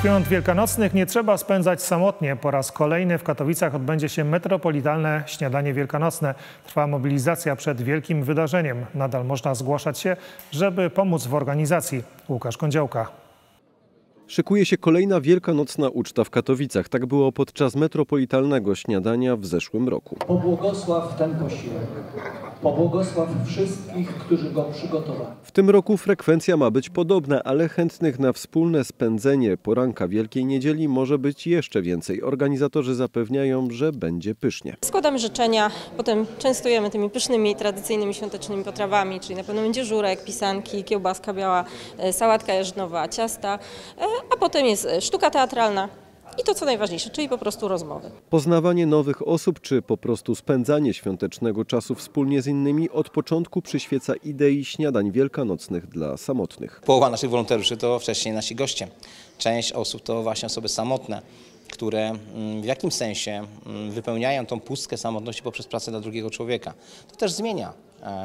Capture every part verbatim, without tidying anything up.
Świąt wielkanocnych nie trzeba spędzać samotnie. Po raz kolejny w Katowicach odbędzie się metropolitalne śniadanie wielkanocne. Trwa mobilizacja przed wielkim wydarzeniem. Nadal można zgłaszać się, żeby pomóc w organizacji. Łukasz Kondziołka. Szykuje się kolejna wielkanocna uczta w Katowicach. Tak było podczas metropolitalnego śniadania w zeszłym roku. Pobłogosław ten posiłek. Pobłogosław wszystkich, którzy go przygotowali. W tym roku frekwencja ma być podobna, ale chętnych na wspólne spędzenie poranka Wielkiej Niedzieli może być jeszcze więcej. Organizatorzy zapewniają, że będzie pysznie. Składamy życzenia, potem częstujemy tymi pysznymi, tradycyjnymi, świątecznymi potrawami, czyli na pewno będzie żurek, pisanki, kiełbaska biała, sałatka jarzynowa, ciasta, a potem jest sztuka teatralna. I to, co najważniejsze, czyli po prostu rozmowy. Poznawanie nowych osób czy po prostu spędzanie świątecznego czasu wspólnie z innymi od początku przyświeca idei śniadań wielkanocnych dla samotnych. Połowa naszych wolontariuszy to wcześniej nasi goście. Część osób to właśnie osoby samotne, które w jakimś sensie wypełniają tą pustkę samotności poprzez pracę dla drugiego człowieka. To też zmienia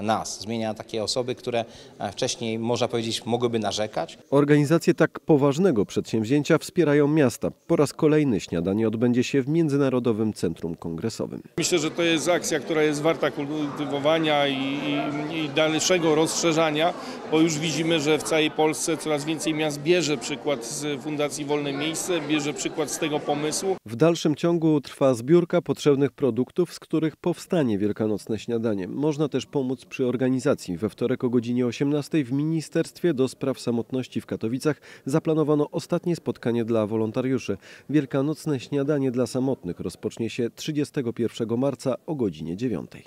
nas, zmienia takie osoby, które wcześniej, można powiedzieć, mogłyby narzekać. Organizację tak poważnego przedsięwzięcia wspierają miasta. Po raz kolejny śniadanie odbędzie się w Międzynarodowym Centrum Kongresowym. Myślę, że to jest akcja, która jest warta kultywowania i, i, i dalszego rozszerzania, bo już widzimy, że w całej Polsce coraz więcej miast bierze przykład z Fundacji Wolne Miejsce, bierze przykład z tego pomysłu. W dalszym ciągu trwa zbiórka potrzebnych produktów, z których powstanie wielkanocne śniadanie. Można też pomóc przy organizacji. We wtorek o godzinie osiemnastej w Ministerstwie do Spraw Samotności w Katowicach zaplanowano ostatnie spotkanie dla wolontariuszy. Wielkanocne śniadanie dla samotnych rozpocznie się trzydziestego pierwszego marca o godzinie dziewiątej.